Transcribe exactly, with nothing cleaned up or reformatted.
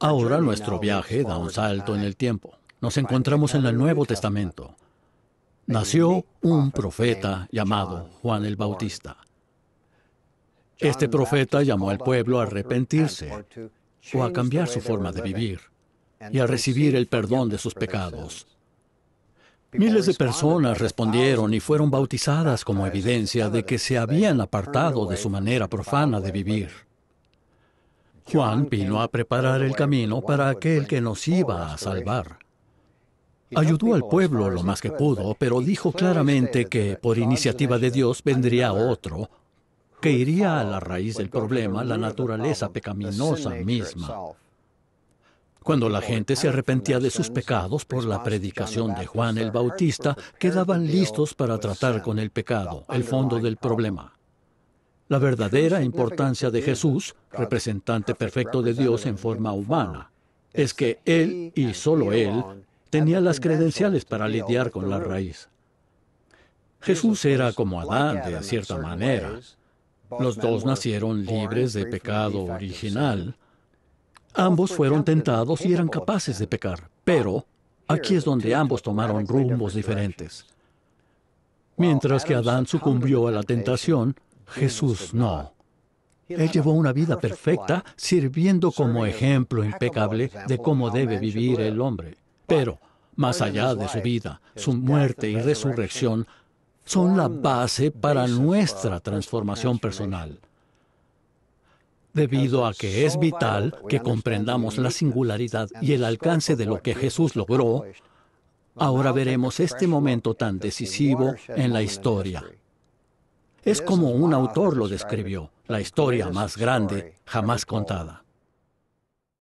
Ahora nuestro viaje da un salto en el tiempo. Nos encontramos en el Nuevo Testamento. Nació un profeta llamado Juan el Bautista. Este profeta llamó al pueblo a arrepentirse o a cambiar su forma de vivir y a recibir el perdón de sus pecados. Miles de personas respondieron y fueron bautizadas como evidencia de que se habían apartado de su manera profana de vivir. Juan vino a preparar el camino para aquel que nos iba a salvar. Ayudó al pueblo lo más que pudo, pero dijo claramente que, por iniciativa de Dios, vendría otro que iría a la raíz del problema, la naturaleza pecaminosa misma. Cuando la gente se arrepentía de sus pecados por la predicación de Juan el Bautista, quedaban listos para tratar con el pecado, el fondo del problema. La verdadera importancia de Jesús, representante perfecto de Dios en forma humana, es que Él, y solo Él, tenía las credenciales para lidiar con la raíz. Jesús era como Adán, de cierta manera. Los dos nacieron libres de pecado original. Ambos fueron tentados y eran capaces de pecar, pero aquí es donde ambos tomaron rumbos diferentes. Mientras que Adán sucumbió a la tentación, Jesús no. Él llevó una vida perfecta, sirviendo como ejemplo impecable de cómo debe vivir el hombre. Pero, más allá de su vida, su muerte y resurrección son la base para nuestra transformación personal. Debido a que es vital que comprendamos la singularidad y el alcance de lo que Jesús logró, ahora veremos este momento tan decisivo en la historia. Es como un autor lo describió, la historia más grande jamás contada.